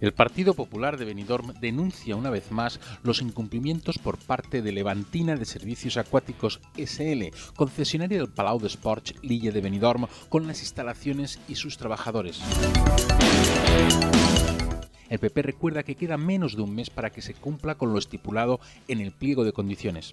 El Partido Popular de Benidorm denuncia una vez más los incumplimientos por parte de Levantina de Servicios Acuáticos SL, concesionaria del Palau d'Esports l'Illa de Benidorm, con las instalaciones y sus trabajadores. El PP recuerda que queda menos de un mes para que se cumpla con lo estipulado en el pliego de condiciones.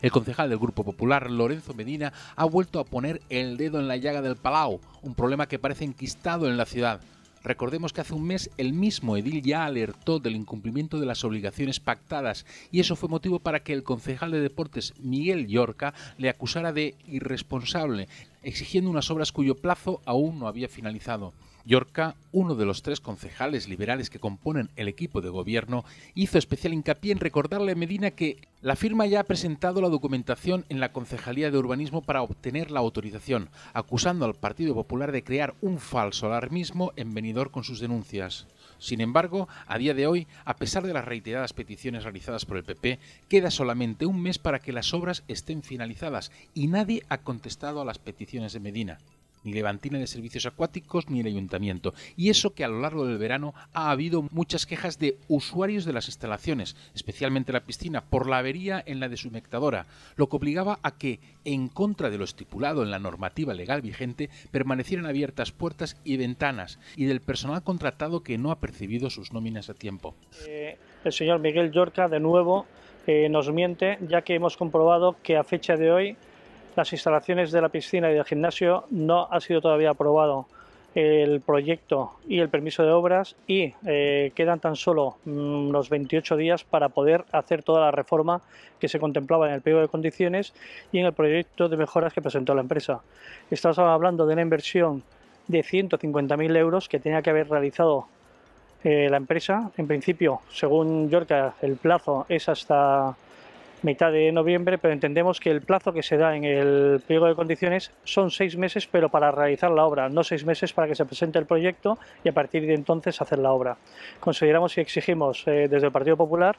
El concejal del Grupo Popular, Lorenzo Medina, ha vuelto a poner el dedo en la llaga del Palau, un problema que parece enquistado en la ciudad. Recordemos que hace un mes el mismo edil ya alertó del incumplimiento de las obligaciones pactadas y eso fue motivo para que el concejal de Deportes, Miguel Llorca, le acusara de irresponsable, exigiendo unas obras cuyo plazo aún no había finalizado. Llorca, uno de los tres concejales liberales que componen el equipo de gobierno, hizo especial hincapié en recordarle a Medina que la firma ya ha presentado la documentación en la Concejalía de Urbanismo para obtener la autorización, acusando al Partido Popular de crear un falso alarmismo en Benidorm con sus denuncias. Sin embargo, a día de hoy, a pesar de las reiteradas peticiones realizadas por el PP, queda solamente un mes para que las obras estén finalizadas y nadie ha contestado a las peticiones de Medina. Ni Levantina de Servicios Acuáticos ni el Ayuntamiento. Y eso que a lo largo del verano ha habido muchas quejas de usuarios de las instalaciones, especialmente la piscina, por la avería en la deshumectadora, lo que obligaba a que, en contra de lo estipulado en la normativa legal vigente, permanecieran abiertas puertas y ventanas y del personal contratado que no ha percibido sus nóminas a tiempo. El señor Miguel Llorca, de nuevo, nos miente, ya que hemos comprobado que a fecha de hoy las instalaciones de la piscina y del gimnasio no ha sido todavía aprobado el proyecto y el permiso de obras y quedan tan solo unos 28 días para poder hacer toda la reforma que se contemplaba en el pliego de condiciones y en el proyecto de mejoras que presentó la empresa. Estamos hablando de una inversión de 150.000 euros que tenía que haber realizado la empresa. En principio, según Llorca, el plazo es hasta mitad de noviembre, pero entendemos que el plazo que se da en el pliego de condiciones son 6 meses, pero para realizar la obra, no 6 meses para que se presente el proyecto y a partir de entonces hacer la obra. Consideramos y exigimos desde el Partido Popular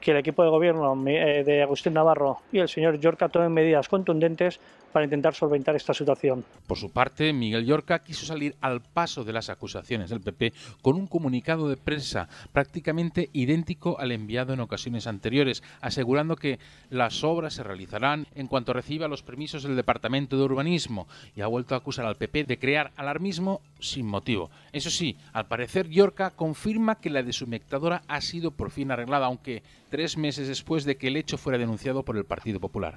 que el equipo de gobierno de Agustín Navarro y el señor Llorca tomen medidas contundentes para intentar solventar esta situación. Por su parte, Miguel Llorca quiso salir al paso de las acusaciones del PP con un comunicado de prensa prácticamente idéntico al enviado en ocasiones anteriores, asegurando que las obras se realizarán en cuanto reciba los permisos del Departamento de Urbanismo y ha vuelto a acusar al PP de crear alarmismo sin motivo. Eso sí, al parecer Llorca confirma que la deshumectadora ha sido por fin arreglada, aunque 3 meses después de que el hecho fuera denunciado por el Partido Popular.